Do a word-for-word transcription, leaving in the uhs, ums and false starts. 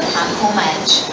the Panko Match.